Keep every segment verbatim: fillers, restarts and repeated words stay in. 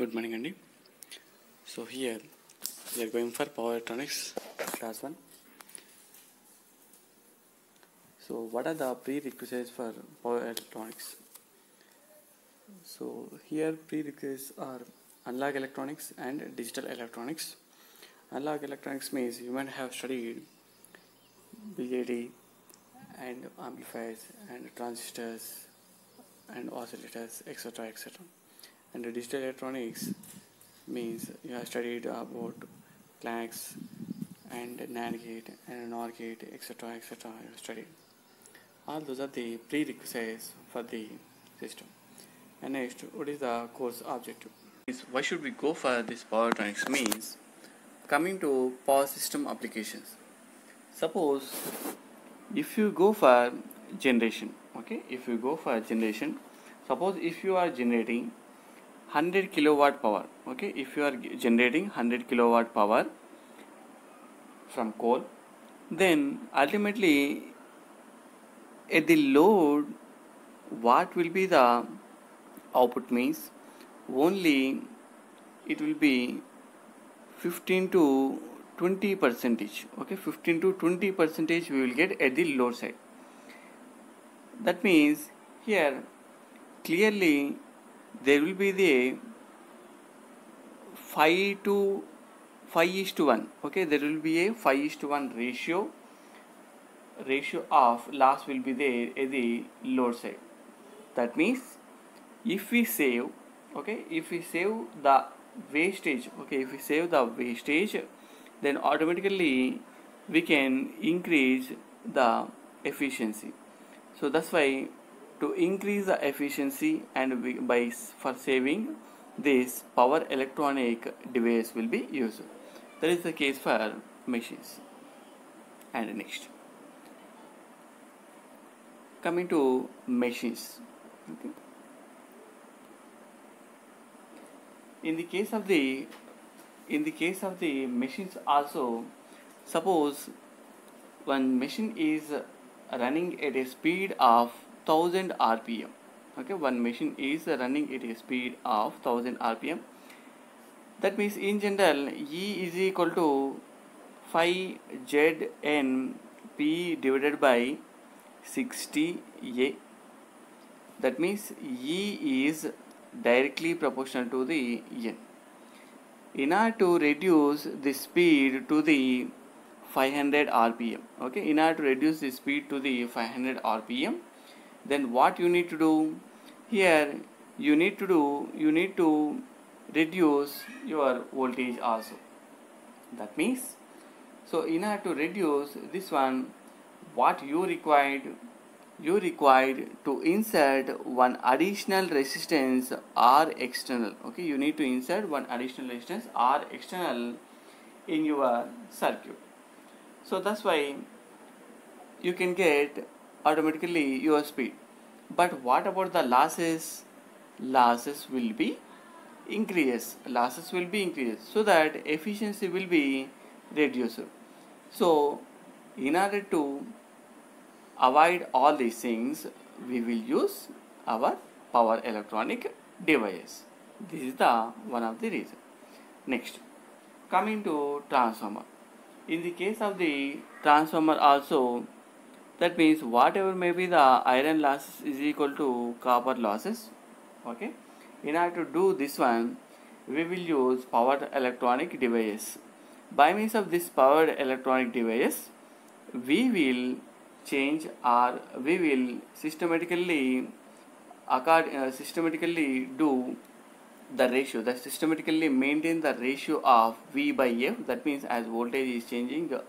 Good morning, Andy. So here we are going for power electronics class one. So what are the prerequisites for power electronics? So here prerequisites are analog electronics and digital electronics. Analog electronics means you might have studied B J T and amplifiers and transistors and oscillators, etc., et cetera. And the digital electronics means you have studied about CLAX and NAND gate and NOR gate, etc., et cetera. You have studied. All those are the prerequisites for the system. And next, what is the course objective? Why should we go for this power electronics? Means coming to power system applications. Suppose if you go for generation, okay, if you go for generation, suppose if you are generating one hundred kilowatt power, okay, if you are generating one hundred kilowatt power from coal, then ultimately at the load, what will be the output? Means only it will be fifteen to twenty percentage, okay, fifteen to twenty percentage we will get at the load side. That means here clearly there will be the five to five is to one, okay, there will be a five is to one ratio ratio of loss will be there at the load side. That means if we save, okay, if we save the wastage, okay, if we save the wastage, then automatically we can increase the efficiency. So that's why to increase the efficiency, and we, by for saving this power electronic device will be used. That is the case for machines. And next, coming to machines. Okay. In the case of the in the case of the machines also, suppose one machine is running at a speed of one thousand R P M, okay, one machine is running at a speed of one thousand R P M. That means in general E is equal to five Z N P divided by sixty A. That means E is directly proportional to the N. In order to reduce the speed to the five hundred R P M, okay, in order to reduce the speed to the five hundred R P M, then what you need to do here, you need to do you need to reduce your voltage also. That means, so in order to reduce this one, what you required you required to insert one additional resistance R external, okay, you need to insert one additional resistance R external in your circuit. So that's why you can get automatically your speed. But what about the losses? Losses will be increased. Losses will be increased so that efficiency will be reduced. So in order to avoid all these things, we will use our power electronic device. This is the one of the reason. Next, coming to transformer. In the case of the transformer also, that means whatever may be the iron losses is equal to copper losses, okay. In order to do this one, we will use power electronic device. By means of this power electronic device, we will change or we will systematically according, uh, systematically do the ratio, that systematically maintain the ratio of V by F. That means as voltage is changing, uh,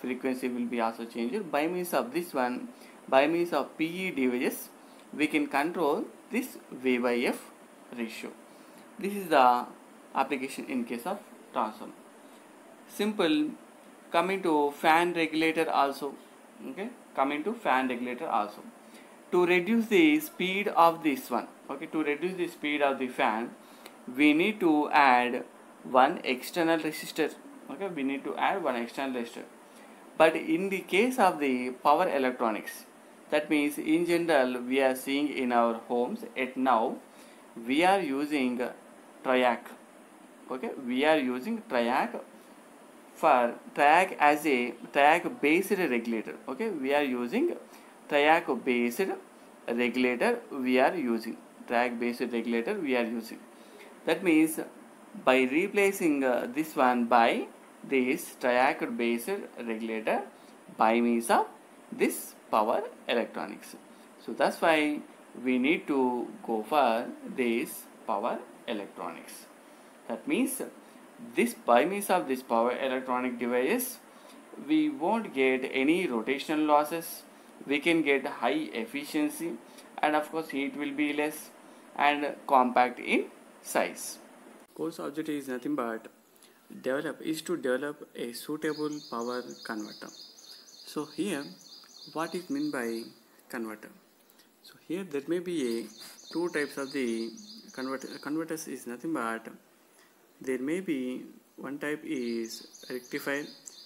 frequency will be also changed. By means of this one, by means of P E devices, we can control this V by F ratio. This is the application in case of transformer. Simple. Coming to fan regulator also, okay, coming to fan regulator also. To reduce the speed of this one, okay, to reduce the speed of the fan, we need to add one external resistor, okay, we need to add one external resistor. But in the case of the power electronics, that means in general we are seeing in our homes at now, we are using triac. Okay, we are using triac for triac as a triac based regulator. Okay, we are using triac based regulator. We are using triac based regulator. We are using. That means by replacing uh, this one by this triac based regulator by means of this power electronics. So that's why we need to go for this power electronics. That means this by means of this power electronic device, we won't get any rotational losses. We can get high efficiency, and of course heat will be less and compact in size. Course object is nothing but develop is to develop a suitable power converter. So here what is meant by converter? So here there may be a two types of the converter. Converters is nothing but there may be one type is rectifier,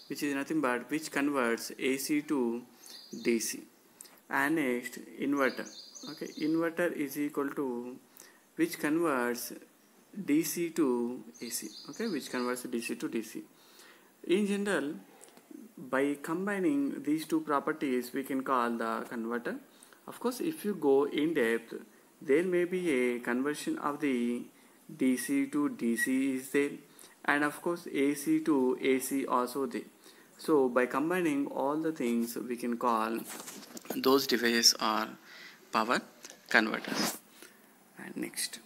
which is nothing but which converts A C to D C, and next inverter. Okay, inverter is equal to which converts D C to A C. Okay, which converts D C to D C. In general, by combining these two properties, we can call the converter. Of course, if you go in depth, there may be a conversion of the D C to D C is there, and of course A C to A C also there. So by combining all the things, we can call those devices are power converters. And next.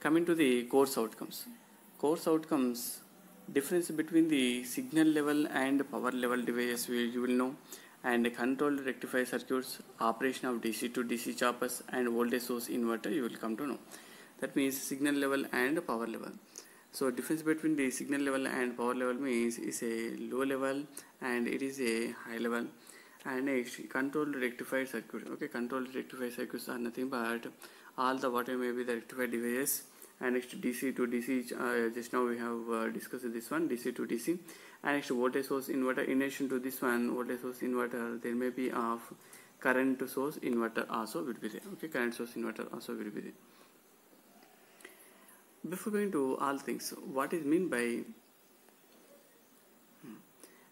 Coming to the course outcomes. Course outcomes, difference between the signal level and power level devices you will know, and the controlled rectifier circuits, operation of D C to D C choppers, and voltage source inverter you will come to know. That means signal level and power level. So difference between the signal level and power level means is a low level and it is a high level. And next, controlled rectifier circuit. Okay, controlled rectifier circuits are nothing but all the whatever may be the rectifier devices. And next D C to D C, uh, just now we have uh, discussed this one, D C to D C. And next voltage source inverter. In addition to this one, voltage source inverter, there may be of current source inverter also will be there. Okay, current source inverter also will be there. Before going to all things, what is meant by hmm.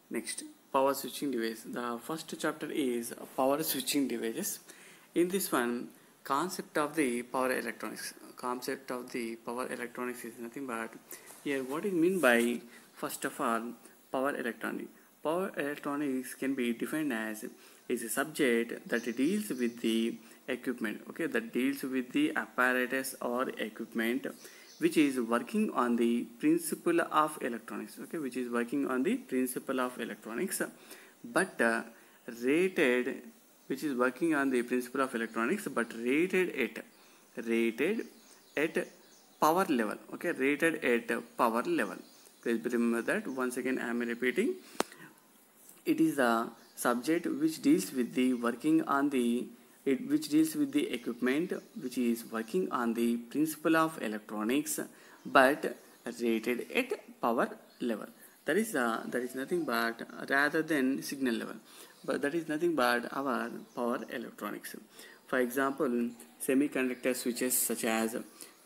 next power switching device? The first chapter is power switching devices. In this one, concept of the power electronics. Concept of the power electronics is nothing but here what is meant by first of all power electronic. Power electronics can be defined as is a subject that deals with the equipment. Okay, that deals with the apparatus or equipment which is working on the principle of electronics. Okay, which is working on the principle of electronics, but uh, rated which is working on the principle of electronics but rated at rated at power level. Okay, rated at power level. Please remember that. Once again I am repeating, it is the subject which deals with the working on the it which deals with the equipment which is working on the principle of electronics but rated at power level. That is the that is nothing but rather than signal level, but that is nothing but our power electronics. For example, semiconductor switches such as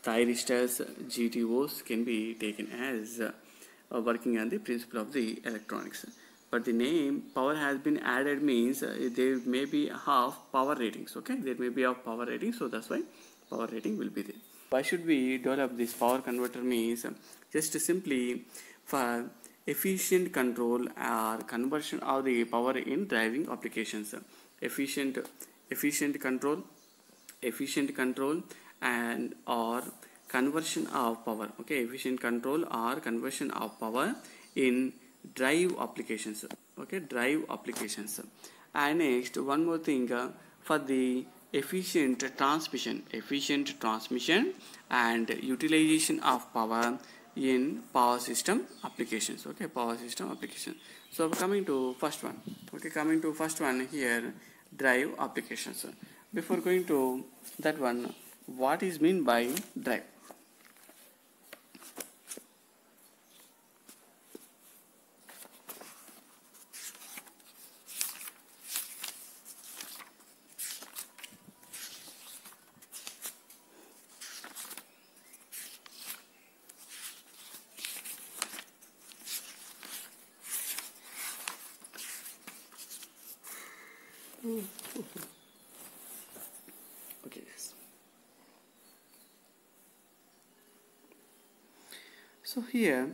thyristors, G T Os can be taken as uh, working on the principle of the electronics. But the name power has been added means uh, there may be half power ratings. Okay, there may be half power rating, so that's why power rating will be there. Why should we develop this power converter means uh, just simply for efficient control or conversion of the power in driving applications. Efficient efficient control, efficient control and or conversion of power. Okay, efficient control or conversion of power in drive applications. Okay, drive applications. And next one more thing uh, for the efficient transmission, efficient transmission and utilization of power in power system applications. Okay, power system application. So coming to first one. Okay, coming to first one here, drive applications. Before going to that one, what is meant by drive? So here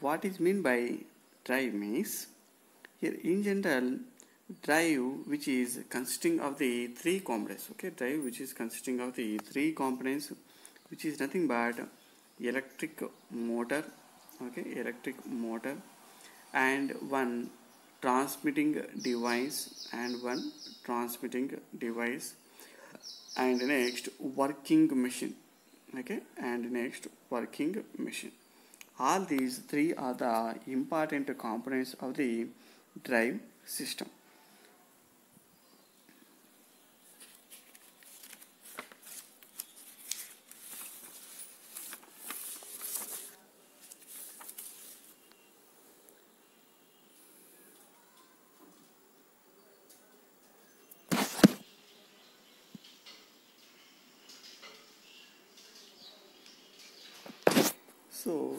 what is meant by drive means, here in general drive which is consisting of the three components, okay, drive which is consisting of the three components, which is nothing but electric motor, okay, electric motor, and one transmitting device and one transmitting device, and next working machine, okay, and next working machine. All these three are the important components of the drive system. So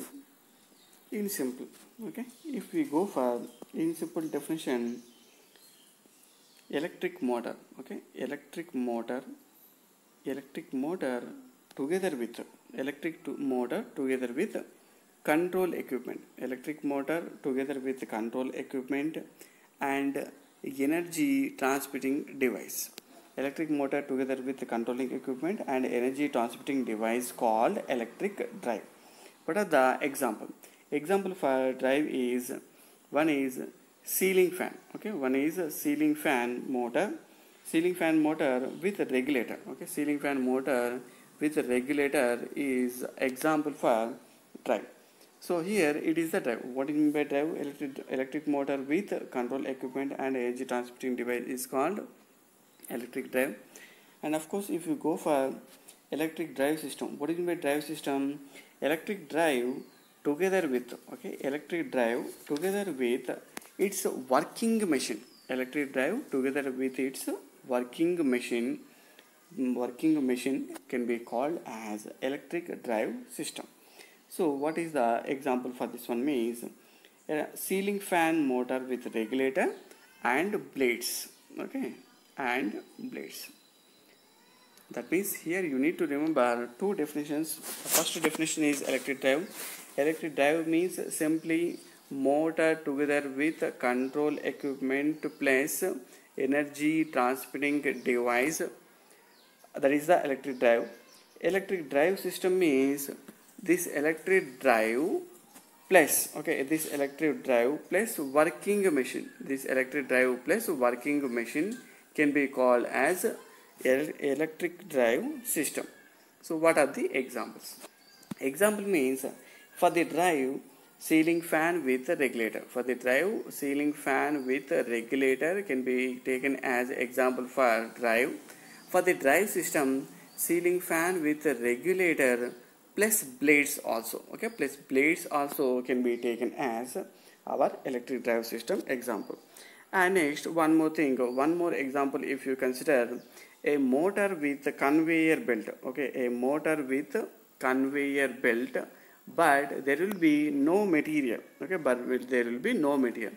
in simple, okay, if we go for in simple definition, electric motor, okay, electric motor, electric motor together with electric to motor together with control equipment, electric motor together with control equipment and energy transmitting device, electric motor together with controlling equipment and energy transmitting device called electric drive. What are the example? Example for drive is, one is ceiling fan, okay, one is a ceiling fan motor, ceiling fan motor with a regulator, okay, ceiling fan motor with a regulator is example for drive. So here it is the drive. What do you mean by drive? Electric, electric motor with control equipment and energy transmitting device is called electric drive. And of course, if you go for electric drive system, what do you mean by drive system? Electric drive together with, okay, electric drive together with its working machine, electric drive together with its working machine, working machine can be called as electric drive system. So what is the example for this one means, a ceiling fan motor with regulator and blades, okay, and blades. That means here you need to remember two definitions. The first definition is electric drive. Electric drive means simply motor together with control equipment plus energy transmitting device. That is the electric drive. Electric drive system means this electric drive plus, okay, this electric drive plus working machine. This electric drive plus working machine can be called as electric drive system. So what are the examples? Example means for the drive ceiling fan with a regulator, for the drive ceiling fan with a regulator can be taken as example for drive. For the drive system, ceiling fan with a regulator plus blades also, okay, plus blades also can be taken as our electric drive system example. And next one more thing, one more example, if you consider a motor with a conveyor belt, okay, a motor with conveyor belt, but there will be no material, okay, but there will be no material.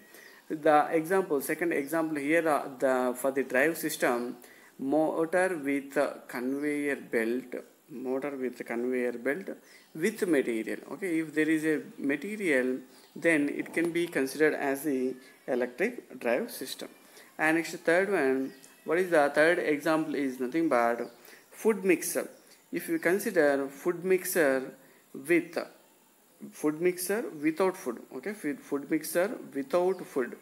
The example, second example here, the for the drive system, motor with conveyor belt, motor with conveyor belt with material, okay, if there is a material then it can be considered as the electric drive system. And next third one, what is the third example is nothing but food mixer. If you consider food mixer with food mixer without food, okay, food mixer without food,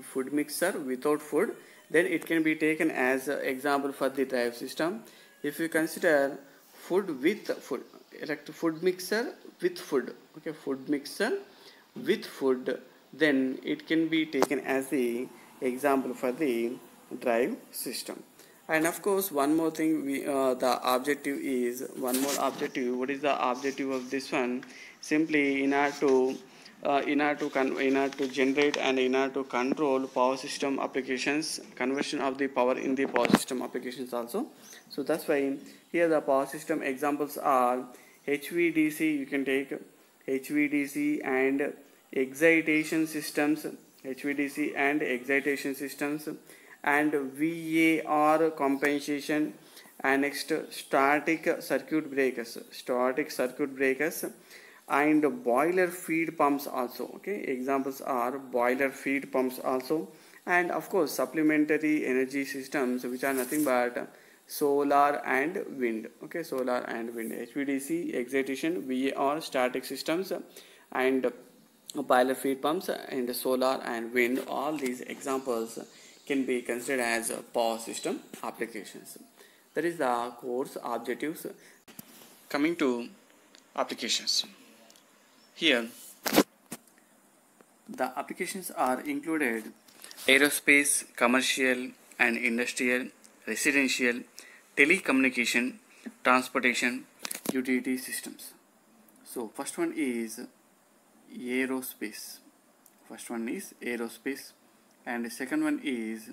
food mixer without food, then it can be taken as example for the drive system. If you consider food with food, electric food mixer with food, okay, food mixer with food, then it can be taken as the example for the drive system. And of course, one more thing, we uh, the objective is, one more objective, what is the objective of this one? Simply in order to uh, in order to con in order to generate and in order to control power system applications, conversion of the power in the power system applications also. So that's why here the power system examples are H V D C, you can take H V D C and excitation systems, H V D C and excitation systems, and V A R compensation, and next static circuit breakers, static circuit breakers, and boiler feed pumps also. Okay, examples are boiler feed pumps also, and of course supplementary energy systems, which are nothing but solar and wind. Okay, solar and wind, H V D C, excitation, V A R, static systems, and boiler feed pumps, and solar and wind. All these examples can be considered as power system applications. That is the course objectives. Coming to applications, here the applications are included aerospace, commercial and industrial, residential, telecommunication, transportation, utility systems. So first one is aerospace. First one is aerospace, and the second one is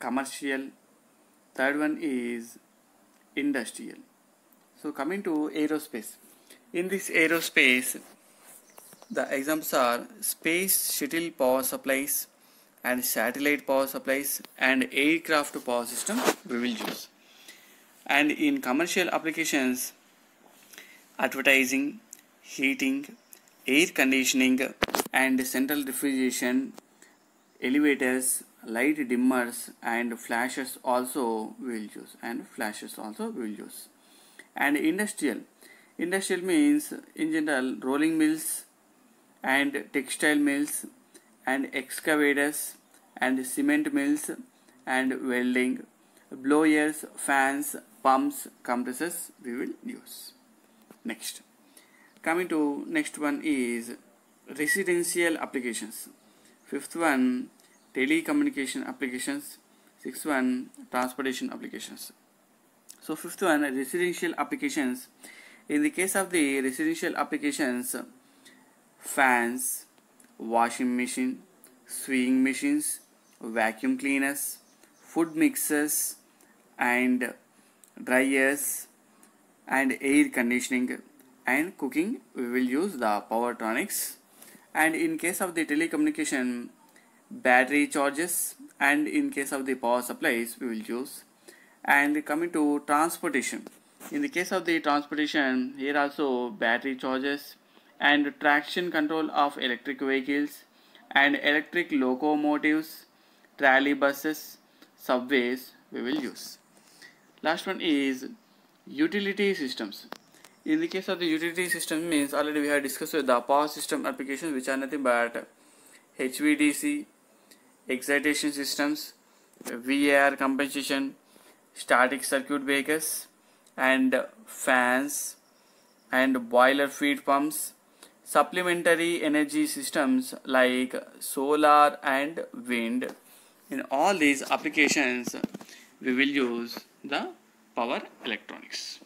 commercial, third one is industrial. So coming to aerospace, in this aerospace the examples are space shuttle power supplies and satellite power supplies and aircraft power system we will use. And in commercial applications, advertising, heating, air conditioning and central refrigeration, elevators, light dimmers and flashes also we will use, and flashes also we will use. And industrial, industrial means in general rolling mills and textile mills and excavators and cement mills and welding, blowers, fans, pumps, compressors we will use. Next, coming to next one is residential applications, fifth one telecommunication applications, sixth one transportation applications. So fifth one, residential applications. In the case of the residential applications, fans, washing machine, sewing machines, vacuum cleaners, food mixers and dryers and air conditioning and cooking we will use the powertronics. And in case of the telecommunication, battery charges, and in case of the power supplies we will use. And coming to transportation, in the case of the transportation, here also battery charges and traction control of electric vehicles and electric locomotives, trolley buses, subways we will use. Last one is utility systems. In the case of the utility system means already we have discussed the power system applications, which are nothing but H V D C, excitation systems, V A R compensation, static circuit breakers and fans and boiler feed pumps, supplementary energy systems like solar and wind. In all these applications we will use the power electronics.